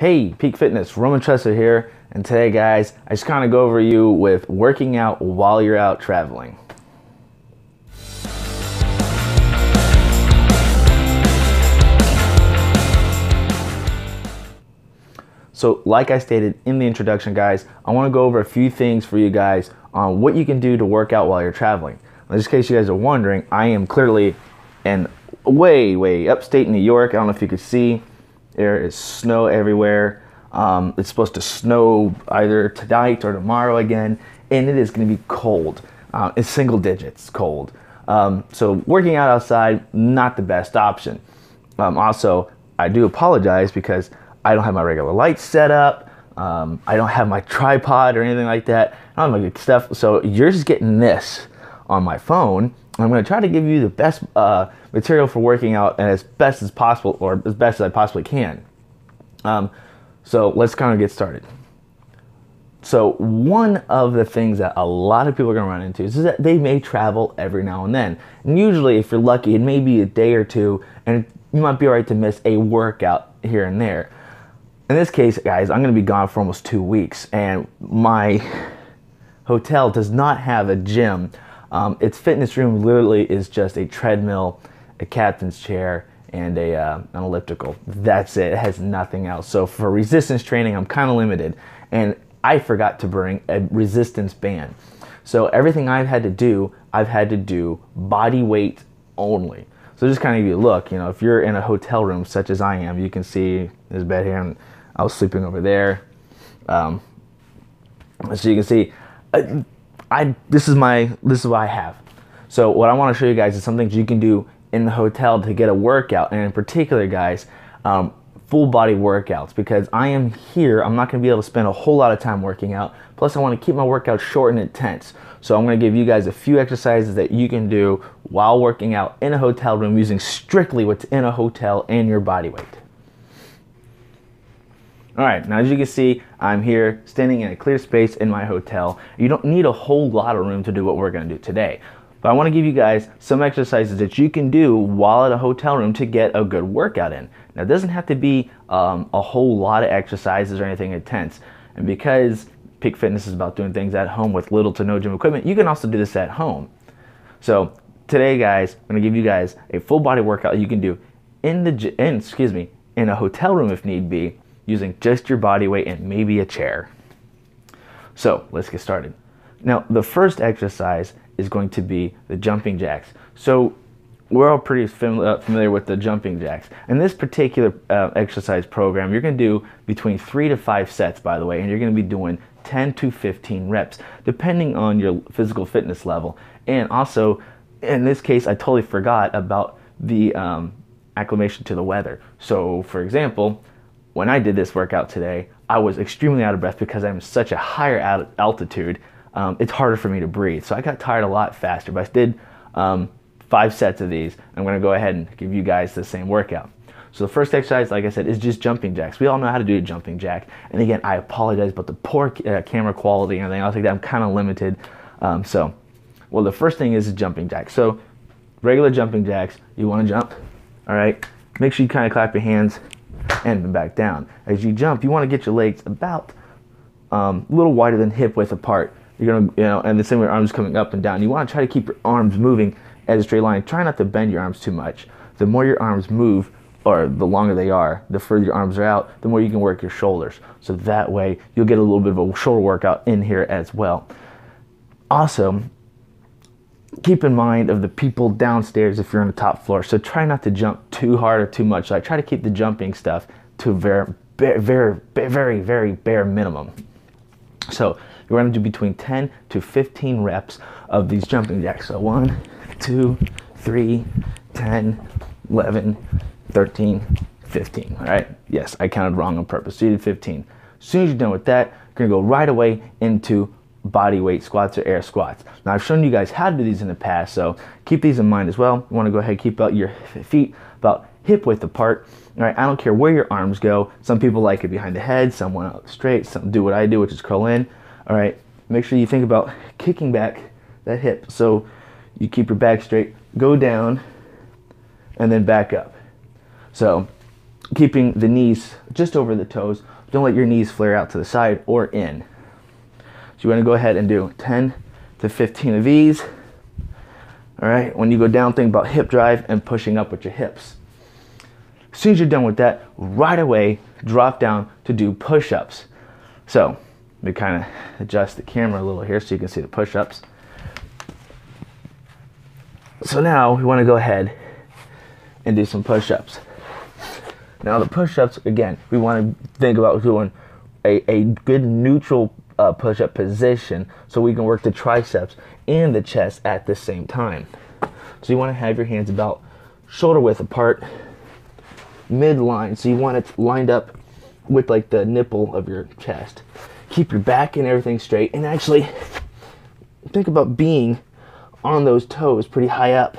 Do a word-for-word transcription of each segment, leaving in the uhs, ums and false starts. Hey, Peak Fitness, Roman Tressler here, and today guys, I just kind of go over you with working out while you're out traveling. So like I stated in the introduction guys, I want to go over a few things for you guys on what you can do to work out while you're traveling. Now, just in case you guys are wondering, I am clearly in way, way upstate New York. I don't know if you could see. There is snow everywhere. Um, it's supposed to snow either tonight or tomorrow again, and it is going to be cold. Uh, it's single digits cold. Um, so working out outside, not the best option. Um, also, I do apologize because I don't have my regular lights set up. Um, I don't have my tripod or anything like that. I don't have my good stuff. So you're just getting this on my phone. I'm going to try to give you the best uh, material for working out and as best as possible, or as best as I possibly can. Um, so let's kind of get started. So one of the things that a lot of people are going to run into is that they may travel every now and then. And usually if you're lucky, it may be a day or two, and you might be all right to miss a workout here and there. In this case, guys, I'm going to be gone for almost two weeks, and my hotel does not have a gym. Um, its fitness room literally is just a treadmill, a captain's chair, and a, uh, an elliptical. That's it. It has nothing else. So for resistance training, I'm kind of limited. And I forgot to bring a resistance band. So everything I've had to do, I've had to do body weight only. So just kind of give you a look. You know, if you're in a hotel room such as I am, you can see this bed here, and I was sleeping over there. Um, so you can see... Uh, I, this is my, this is what I have. So what I want to show you guys is some things you can do in the hotel to get a workout, and in particular guys, um, full body workouts, because I am here, I'm not going to be able to spend a whole lot of time working out. Plus I want to keep my workout short and intense. So I'm going to give you guys a few exercises that you can do while working out in a hotel room using strictly what's in a hotel and your body weight. Alright, now as you can see, I'm here standing in a clear space in my hotel. You don't need a whole lot of room to do what we're going to do today. But I want to give you guys some exercises that you can do while at a hotel room to get a good workout in. Now it doesn't have to be um, a whole lot of exercises or anything intense. And because Peak Fitness is about doing things at home with little to no gym equipment, you can also do this at home. So today guys, I'm going to give you guys a full body workout you can do in the in, excuse me, in a hotel room if need be, using just your body weight and maybe a chair. So let's get started. Now the first exercise is going to be the jumping jacks. So we're all pretty fam uh, familiar with the jumping jacks. In this particular uh, exercise program, you're going to do between three to five sets, by the way, and you're going to be doing ten to fifteen reps, depending on your physical fitness level. And also, in this case, I totally forgot about the um, acclimation to the weather. So for example, when I did this workout today, I was extremely out of breath because I'm such a higher alt altitude. Um, it's harder for me to breathe. So I got tired a lot faster, but I did um, five sets of these. I'm going to go ahead and give you guys the same workout. So the first exercise, like I said, is just jumping jacks. We all know how to do a jumping jack. And again, I apologize about the poor uh, camera quality and everything else like that. I'm kind of limited. Um, so, well, the first thing is a jumping jack. So regular jumping jacks, you want to jump. All right. Make sure you kind of clap your hands and back down. As you jump, you want to get your legs about um, a little wider than hip width apart. You're gonna, you know, and the same way your arms coming up and down. You want to try to keep your arms moving as a straight line. Try not to bend your arms too much. The more your arms move, or the longer they are, the further your arms are out, the more you can work your shoulders. So that way, you'll get a little bit of a shoulder workout in here as well. Also, keep in mind of the people downstairs if you're on the top floor. So try not to jump too hard or too much. So I try to keep the jumping stuff to very, very, very, very bare minimum. So you're going to do between ten to fifteen reps of these jumping jacks. So one, two, three, ten, eleven, thirteen, fifteen. All right. Yes, I counted wrong on purpose. So you did fifteen. As soon as you're done with that, you're going to go right away into body weight squats or air squats. Now I've shown you guys how to do these in the past, so keep these in mind as well. You want to go ahead and keep out your feet about hip width apart. All right, I don't care where your arms go. Some people like it behind the head, some want out straight, some do what I do, which is curl in. All right, make sure you think about kicking back that hip so you keep your back straight, go down, and then back up. So keeping the knees just over the toes. Don't let your knees flare out to the side or in. So you want to go ahead and do ten to fifteen of these. All right, when you go down, think about hip drive and pushing up with your hips. As soon as you're done with that, right away, drop down to do push-ups. So let me kind of adjust the camera a little here so you can see the push-ups. So now we want to go ahead and do some push-ups. Now the push-ups, again, we want to think about doing a, a good neutral uh, push-up position so we can work the triceps and the chest at the same time. So you want to have your hands about shoulder width apart, midline, so you want it lined up with like the nipple of your chest. Keep your back and everything straight, and actually think about being on those toes pretty high up.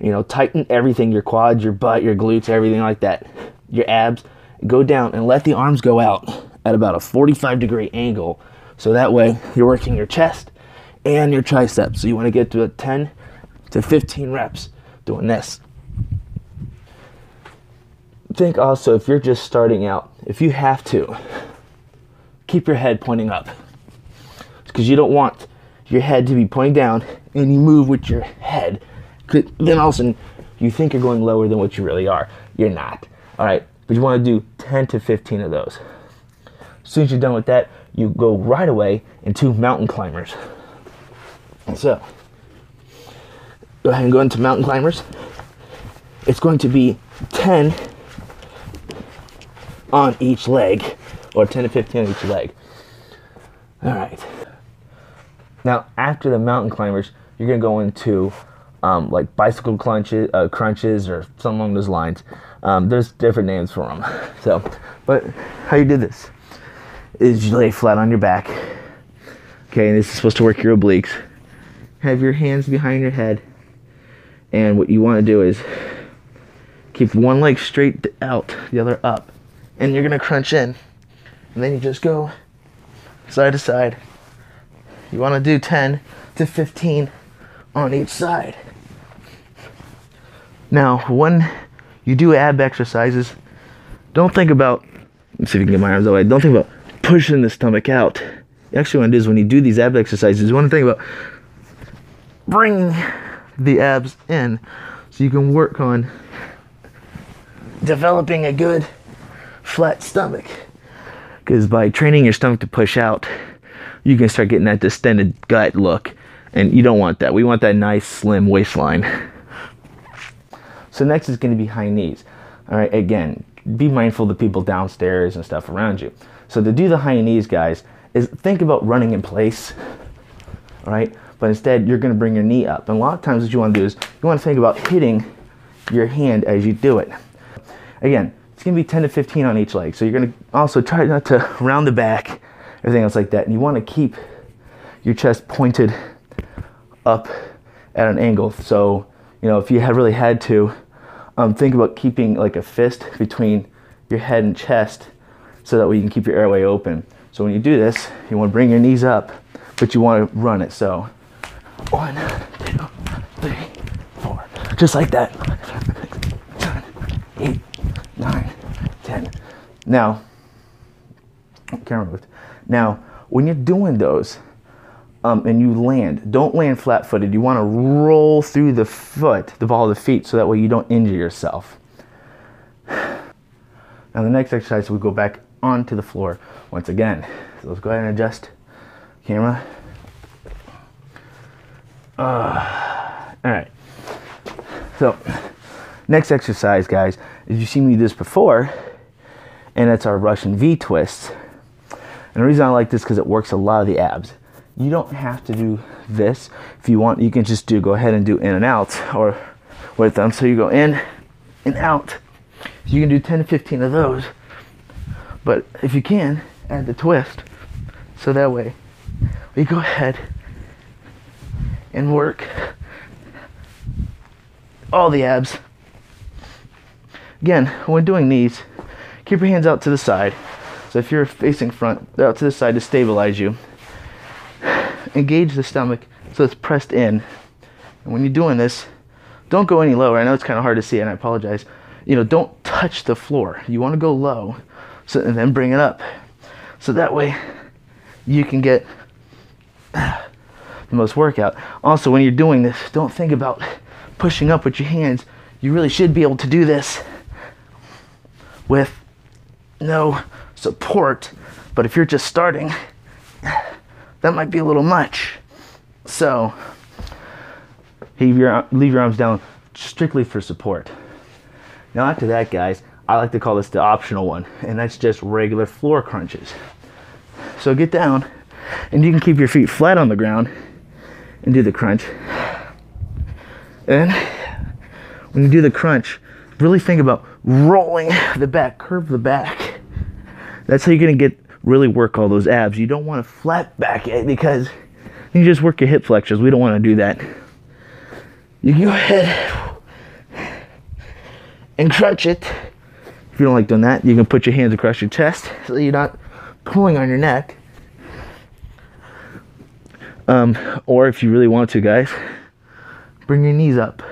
You know, tighten everything, your quads, your butt, your glutes, everything like that, your abs. Go down and let the arms go out at about a forty-five degree angle, so that way you're working your chest and your triceps. So you want to get to a ten to fifteen reps doing this. Think also, if you're just starting out, if you have to, keep your head pointing up, because you don't want your head to be pointing down and you move with your head, then all of a sudden you think you're going lower than what you really are. You're not. All right, but you want to do ten to fifteen of those. As soon as you're done with that, you go right away into mountain climbers. So go ahead and go into mountain climbers. It's going to be ten on each leg, or ten to fifteen on each leg. All right, now after the mountain climbers, you're going to go into Um, like bicycle crunches, uh, crunches or something along those lines. Um, there's different names for them. So, but how you do this is you lay flat on your back. Okay, and this is supposed to work your obliques. Have your hands behind your head, and what you want to do is keep one leg straight out, the other up, and you're gonna crunch in, and then you just go side to side. You want to do ten to fifteen on each side. Now when you do ab exercises, don't think about, let's see if you can get my arms away, don't think about pushing the stomach out. Actually, what you want to do is when you do these ab exercises, you want to think about bringing the abs in so you can work on developing a good flat stomach, because by training your stomach to push out, you can start getting that distended gut look. And you don't want that. We want that nice, slim waistline. So next is going to be high knees. All right, again, be mindful of the people downstairs and stuff around you. So to do the high knees, guys, is think about running in place, all right? But instead, you're going to bring your knee up. And a lot of times what you want to do is you want to think about hitting your hand as you do it. Again, it's going to be ten to fifteen on each leg. So you're going to also try not to round the back, everything else like that. And you want to keep your chest pointed up at an angle. So, you know, if you had really had to, um, think about keeping like a fist between your head and chest so that way you can keep your airway open. So when you do this, you want to bring your knees up, but you want to run it. So one, two, three, four, just like that. Eight, nine, ten. Now, camera moved. Now, when you're doing those, Um, and you land, don't land flat-footed. You want to roll through the foot, the ball of the feet, so that way you don't injure yourself. Now the next exercise, we go back onto the floor once again. So let's go ahead and adjust camera. Uh, all right. So next exercise, guys, is you've seen me do this before, and that's our Russian V twists. And the reason I like this because it works a lot of the abs. You don't have to do this. If you want, you can just do, go ahead and do in and out, or with them. So you go in and out. You can do ten to fifteen of those. But if you can, add the twist. So that way, we go ahead and work all the abs. Again, when doing these, keep your hands out to the side. So if you're facing front, they're out to the side to stabilize you. Engage the stomach so it's pressed in. And when you're doing this, don't go any lower. I know it's kind of hard to see, and I apologize. You know, don't touch touch the floor. You want to go low, so, and then bring it up. So that way you can get the most workout. Also, when you're doing this, don't think about pushing up with your hands. You really should be able to do this with no support. But if you're just starting, that might be a little much. So leave your, leave your arms down strictly for support. Now after that, guys, I like to call this the optional one, and that's just regular floor crunches. So get down, and you can keep your feet flat on the ground and do the crunch. And when you do the crunch, really think about rolling the back, curve the back. That's how you're gonna get really work all those abs. You don't want to flat back it because you just work your hip flexors. We don't want to do that. You can go ahead and crunch it. If you don't like doing that, you can put your hands across your chest so you're not pulling on your neck. Um, or if you really want to, guys, bring your knees up.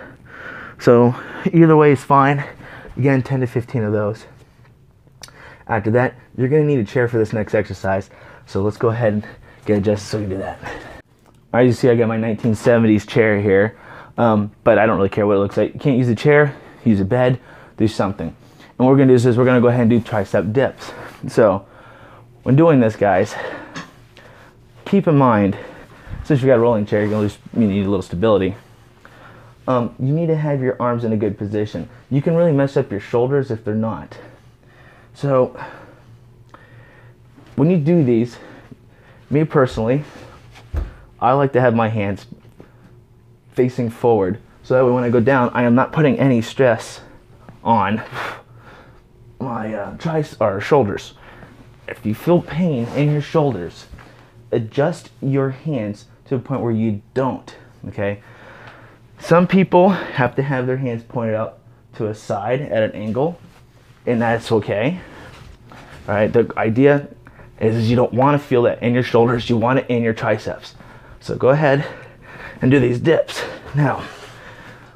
So either way is fine. Again, ten to fifteen of those. After that, you're going to need a chair for this next exercise. So let's go ahead and get adjusted so we can do that. All right, you see I got my nineteen seventies chair here, um, but I don't really care what it looks like. You can't use a chair, use a bed, do something. And what we're going to do is we're going to go ahead and do tricep dips. So when doing this, guys, keep in mind, since you got a rolling chair, you're going to lose, you need a little stability. Um, you need to have your arms in a good position. You can really mess up your shoulders if they're not. So when you do these, me personally, I like to have my hands facing forward. So that way when I go down, I am not putting any stress on my uh, triceps or shoulders. If you feel pain in your shoulders, adjust your hands to a point where you don't, okay? Some people have to have their hands pointed out to a side at an angle, and that's okay. All right, the idea is you don't want to feel that in your shoulders, you want it in your triceps. So go ahead and do these dips. Now,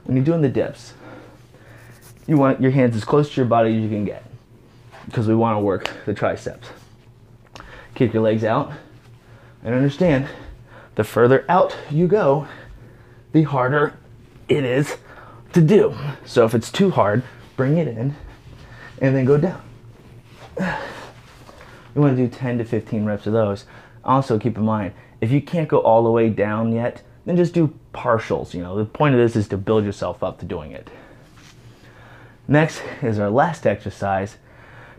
when you're doing the dips, you want your hands as close to your body as you can get because we want to work the triceps. Kick your legs out, and understand the further out you go, the harder it is to do. So if it's too hard, bring it in and then go down. You want to do ten to fifteen reps of those. Also keep in mind, if you can't go all the way down yet, then just do partials. You know, the point of this is to build yourself up to doing it. Next is our last exercise,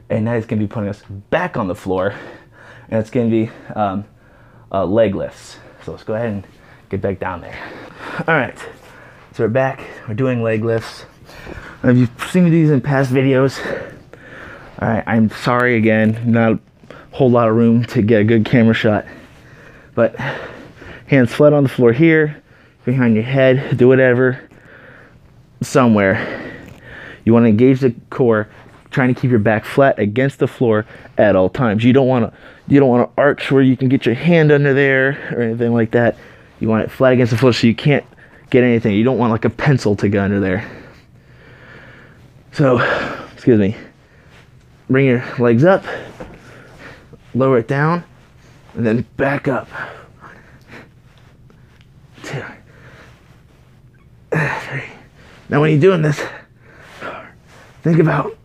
and that is going to be putting us back on the floor, and it's going to be um, uh, leg lifts. So let's go ahead and get back down there. All right, so we're back. We're doing leg lifts. If you've seen me do these in past videos, all right, I'm sorry again, not a whole lot of room to get a good camera shot, but hands flat on the floor here, behind your head, do whatever, somewhere. You want to engage the core, trying to keep your back flat against the floor at all times. You don't want to, you don't want to arch where you can get your hand under there or anything like that. You want it flat against the floor so you can't get anything. You don't want like a pencil to go under there. So, excuse me. Bring your legs up, lower it down, and then back up. Two, three. Now when you're doing this, think about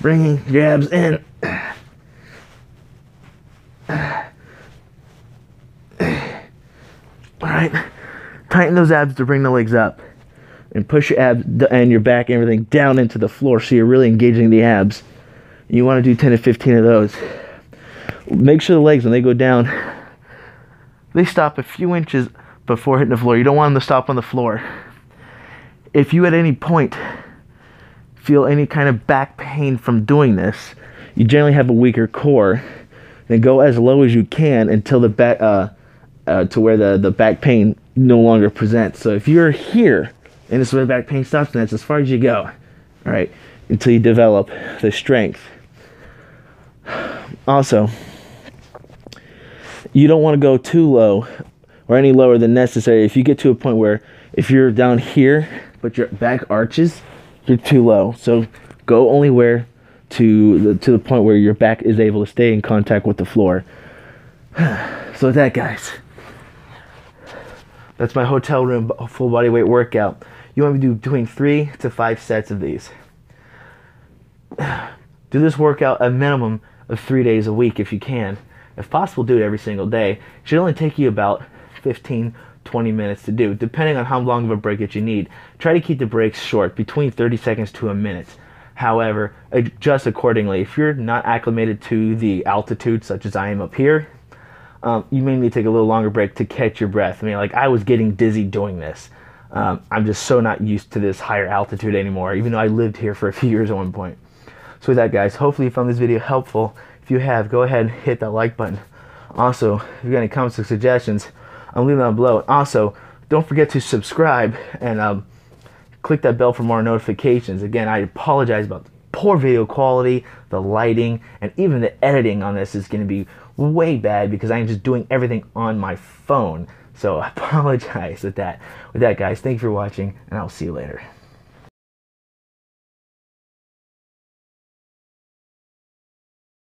bringing your abs in. Alright, tighten those abs to bring the legs up and push your abs and your back and everything down into the floor so you're really engaging the abs. You want to do ten to fifteen of those. Make sure the legs, when they go down, they stop a few inches before hitting the floor. You don't want them to stop on the floor. If you at any point feel any kind of back pain from doing this, you generally have a weaker core, then go as low as you can until the back... Uh, Uh, to where the, the back pain no longer presents. So if you're here and this is where the back pain stops, and that's as far as you go, all right, until you develop the strength. Also, you don't want to go too low or any lower than necessary. If you get to a point where if you're down here but your back arches, they're too low. So go only where to the, to the point where your back is able to stay in contact with the floor. So that, guys, that's my hotel room full body weight workout. You want to be doing three to five sets of these. Do this workout a minimum of three days a week if you can. If possible, do it every single day. It should only take you about fifteen, twenty minutes to do, depending on how long of a break that you need. Try to keep the breaks short, between thirty seconds to a minute. However, adjust accordingly. If you're not acclimated to the altitude, such as I am up here, um, you may need to take a little longer break to catch your breath. I mean, like, I was getting dizzy doing this. Um, I'm just so not used to this higher altitude anymore, even though I lived here for a few years at one point. So with that, guys, hopefully you found this video helpful. If you have, go ahead and hit that like button. Also, if you got any comments or suggestions, I'm leaving them below. Also, don't forget to subscribe and um, click that bell for more notifications. Again, I apologize about the poor video quality, the lighting, and even the editing on this is going to be way bad because I'm just doing everything on my phone. So I apologize at that. With that, guys, thank you for watching, and I'll see you later.